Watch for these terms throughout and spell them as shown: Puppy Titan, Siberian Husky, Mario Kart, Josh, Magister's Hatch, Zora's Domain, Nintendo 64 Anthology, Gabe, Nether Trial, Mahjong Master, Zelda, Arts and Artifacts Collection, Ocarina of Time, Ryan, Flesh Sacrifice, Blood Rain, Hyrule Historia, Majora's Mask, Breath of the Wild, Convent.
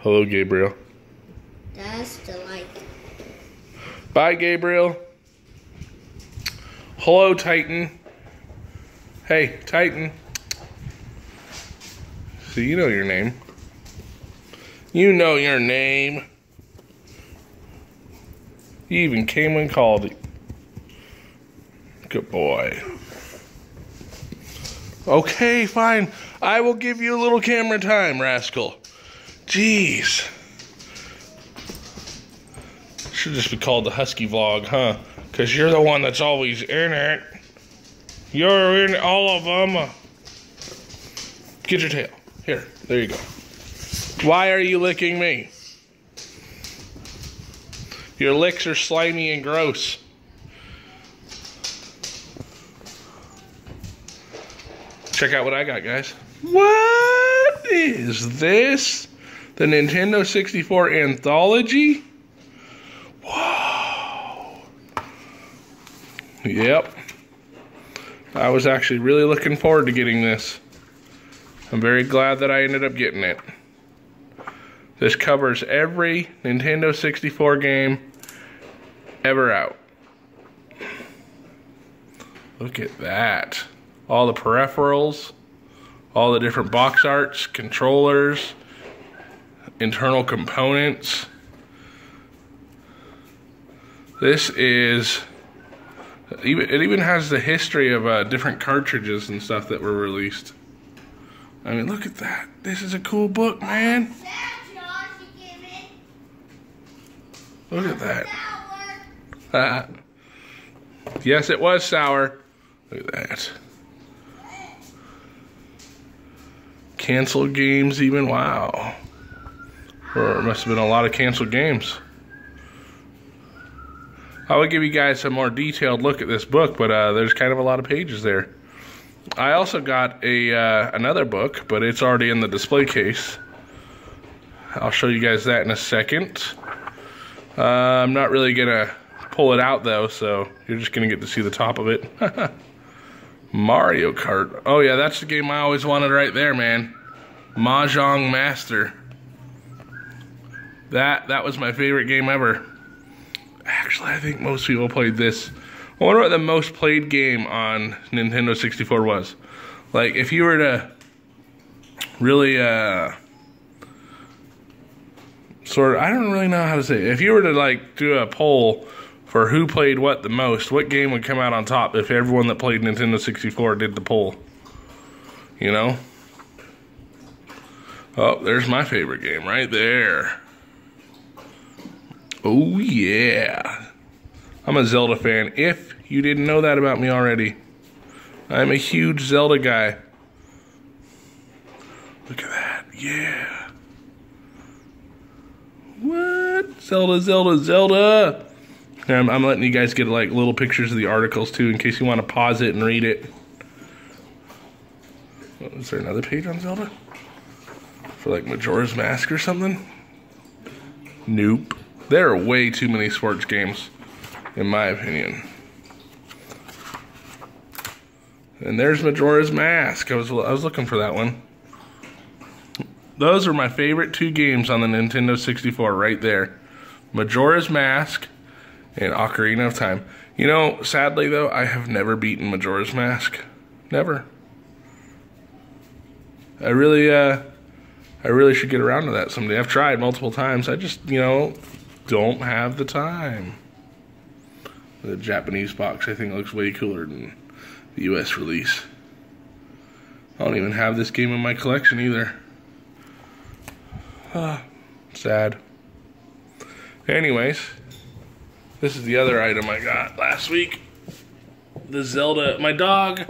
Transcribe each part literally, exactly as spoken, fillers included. Hello, Gabriel. That's the light. Bye, Gabriel. Hello, Titan. Hey, Titan. So you know your name. You know your name. You even came and called it. Good boy. Okay, fine. I will give you a little camera time, rascal. Jeez. Should just be called the Husky Vlog, huh? Because you're the one that's always in it. You're in all of them. Get your tail. Here. There you go. Why are you licking me? Your licks are slimy and gross. Check out what I got, guys. What is this? The Nintendo sixty-four Anthology? Whoa. Yep. I was actually really looking forward to getting this. I'm very glad that I ended up getting it. This covers every Nintendo sixty-four game ever out. Look at that. All the peripherals, all the different box arts, controllers, internal components. This is, even it even has the history of uh, different cartridges and stuff that were released. I mean, look at that. This is a cool book, man. Look at that. Yes, it was sour. Look at that. Canceled games even, wow. There must have been a lot of canceled games. I would give you guys a more detailed look at this book, but uh, there's kind of a lot of pages there. I also got a uh, another book, but it's already in the display case. I'll show you guys that in a second. Uh, I'm not really gonna pull it out though, so you're just gonna get to see the top of it. Mario Kart. Oh yeah, that's the game I always wanted right there, man. Mahjong Master. That that was my favorite game ever. Actually, I think most people played this. I wonder what the most played game on Nintendo sixty-four was. Like, if you were to really uh Sort of, I don't really know how to say it. If you were to like do a poll for who played what the most, what game would come out on top if everyone that played Nintendo sixty-four did the poll? You know? Oh, there's my favorite game right there. Oh yeah. I'm a Zelda fan, if you didn't know that about me already. I'm a huge Zelda guy. Look at that, yeah. What? Zelda, Zelda, Zelda! I'm, I'm letting you guys get like little pictures of the articles too in case you want to pause it and read it. What, is there another page on Zelda? For like Majora's Mask or something? Nope. There are way too many sports games, in my opinion. And there's Majora's Mask. I was, I was looking for that one. Those are my favorite two games on the Nintendo sixty-four right there. Majora's Mask and Ocarina of Time. You know, sadly though, I have never beaten Majora's Mask. Never. I really, uh, I really should get around to that someday. I've tried multiple times. I just, you know, don't have the time. The Japanese box, I think, looks way cooler than the U S release. I don't even have this game in my collection either. Ah, sad. Anyways, this is the other item I got last week. The Zelda. My dog,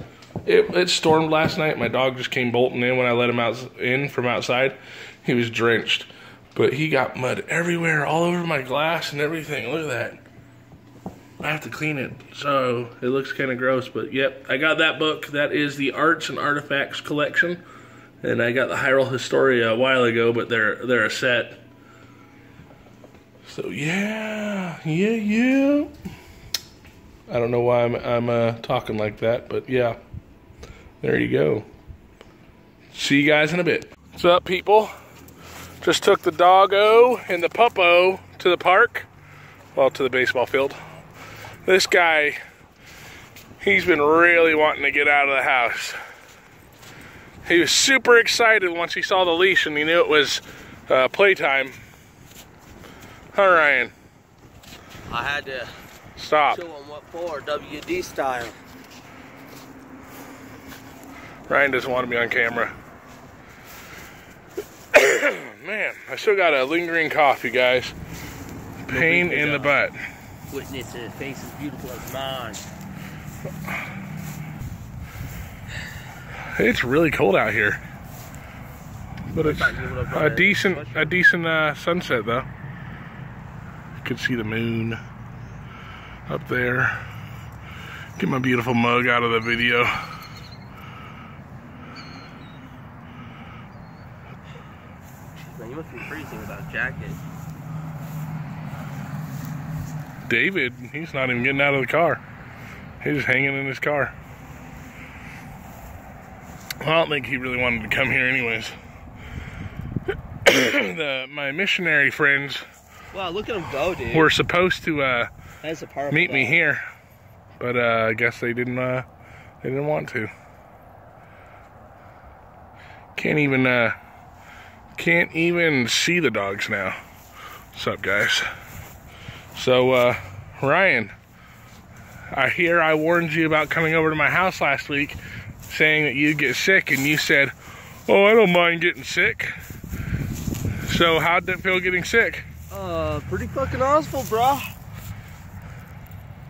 it, it stormed last night. My dog just came bolting in when I let him out in from outside. He was drenched. But he got mud everywhere, all over my glass and everything. Look at that. I have to clean it, so it looks kind of gross. But yep, I got that book. That is the Arts and Artifacts Collection. And I got the Hyrule Historia a while ago, but they're they're a set. So yeah, yeah, yeah. I don't know why I'm I'm uh, talking like that, but yeah. There you go. See you guys in a bit. What's up, people? Just took the doggo and the puppo to the park. Well, to the baseball field. This guy, he's been really wanting to get out of the house. He was super excited once he saw the leash and he knew it was uh, playtime. Hi, Ryan. I had to Stop. show him what for, W D style. Ryan doesn't want to be on camera. Man, I still got a lingering cough, you guys. Pain in the butt. Witness a face as beautiful as mine. It's really cold out here, but it's a decent, a decent uh, sunset though. You can see the moon up there. Get my beautiful mug out of the video. Man, you must be freezing without a jacket. David, he's not even getting out of the car. He's just hanging in his car. I don't think he really wanted to come here anyways. the, my missionary friends wow, look at him go, dude. were supposed to uh, a meet me here, but uh, I guess they didn't, uh, they didn't want to. Can't even, uh, can't even see the dogs now. What's up, guys? So, uh, Ryan, I hear I warned you about coming over to my house last week, saying that you get sick, and you said, oh, I don't mind getting sick. So how'd that feel getting sick? Uh, pretty fucking awful, bro.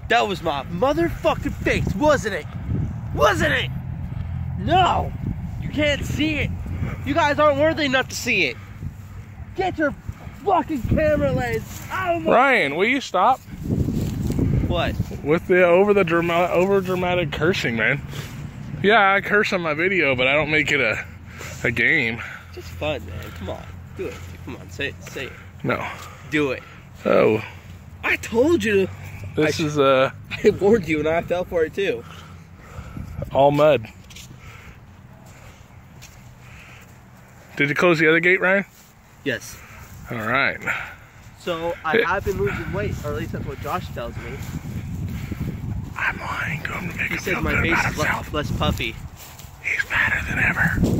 That was my motherfucking face, wasn't it? Wasn't it? No, you can't see it. You guys aren't worthy enough to see it. Get your fucking camera lens out of my- Ryan, will you stop? What? With the over the drama over dramatic cursing, man. Yeah, I curse on my video, but I don't make it a a game. It's just fun, man. Come on. Do it. Come on. Say it. Say it. No. Do it. Oh. I told you. This I, is, uh... I warned you, and I fell for it, too. All mud. Did you close the other gate, Ryan? Yes. All right. So, I have been losing weight, or at least that's what Josh tells me. I'm lying to him to make him feel good about himself. He said my face is less puffy. He's fatter than ever.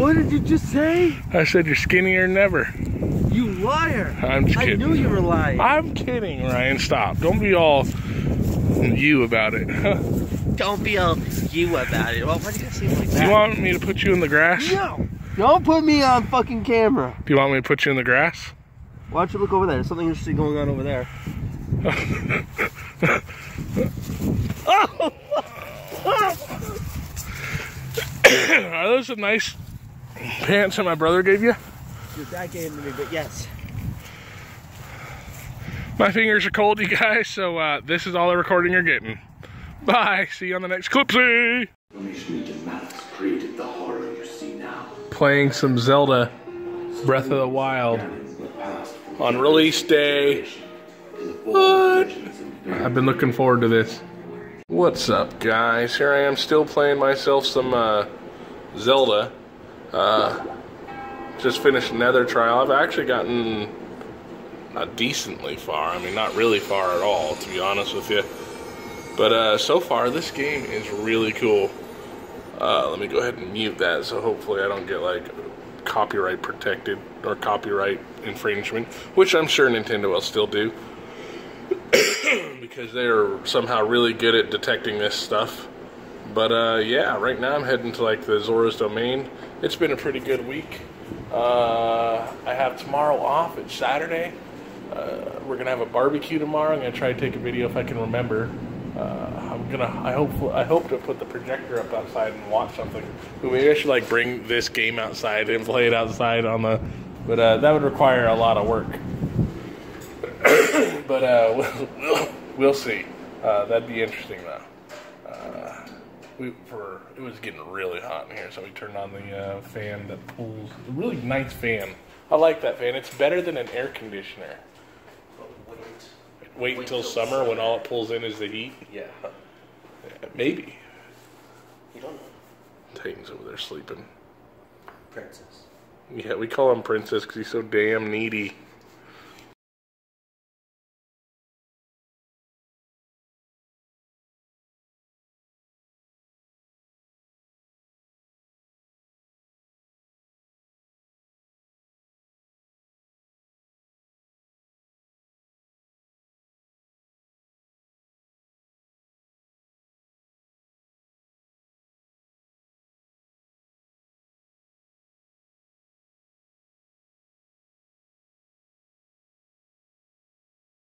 What did you just say? I said you're skinnier than ever. You liar. I'm just kidding. I knew you were lying. I'm kidding, Ryan. Stop. Don't be all you about it. Don't be all you about it. Well, why do you seem like that? You want me to put you in the grass? No. Don't put me on fucking camera. Do you want me to put you in the grass? Why don't you look over there? There's something interesting going on over there. Are those some nice pants that my brother gave you? Your dad gave them to me, but yes. My fingers are cold, you guys, so uh, this is all the recording you're getting. Bye. See you on the next clipsy. Playing some Zelda Breath of the Wild on release day. What? I've been looking forward to this. What's up, guys? Here I am still playing myself some uh, Zelda. Uh, just finished Nether Trial. I've actually gotten uh, decently far. I mean, not really far at all, to be honest with you. But uh, so far, this game is really cool. Uh, let me go ahead and mute that, so hopefully I don't get, like, copyright protected or copyright infringement, which I'm sure Nintendo will still do. Because they're somehow really good at detecting this stuff. But uh, yeah, right now I'm heading to like the Zora's Domain. It's been a pretty good week. Uh, I have tomorrow off. It's Saturday. Uh, we're gonna have a barbecue tomorrow. I'm gonna try to take a video if I can remember. Uh, I'm gonna. I hope. I hope to put the projector up outside and watch something. But maybe I should like bring this game outside and play it outside on the. But uh, that would require a lot of work. But uh, we'll, we'll, we'll see. Uh, that'd be interesting, though. Uh, we for it was getting really hot in here, so we turned on the uh, fan that pulls. A really nice fan. I like that fan. It's better than an air conditioner. But wait, wait, wait until summer, summer when all it pulls in is the heat. Yeah. Yeah, maybe. You don't know. Titan's over there sleeping. Princess. Yeah, we call him Princess because he's so damn needy.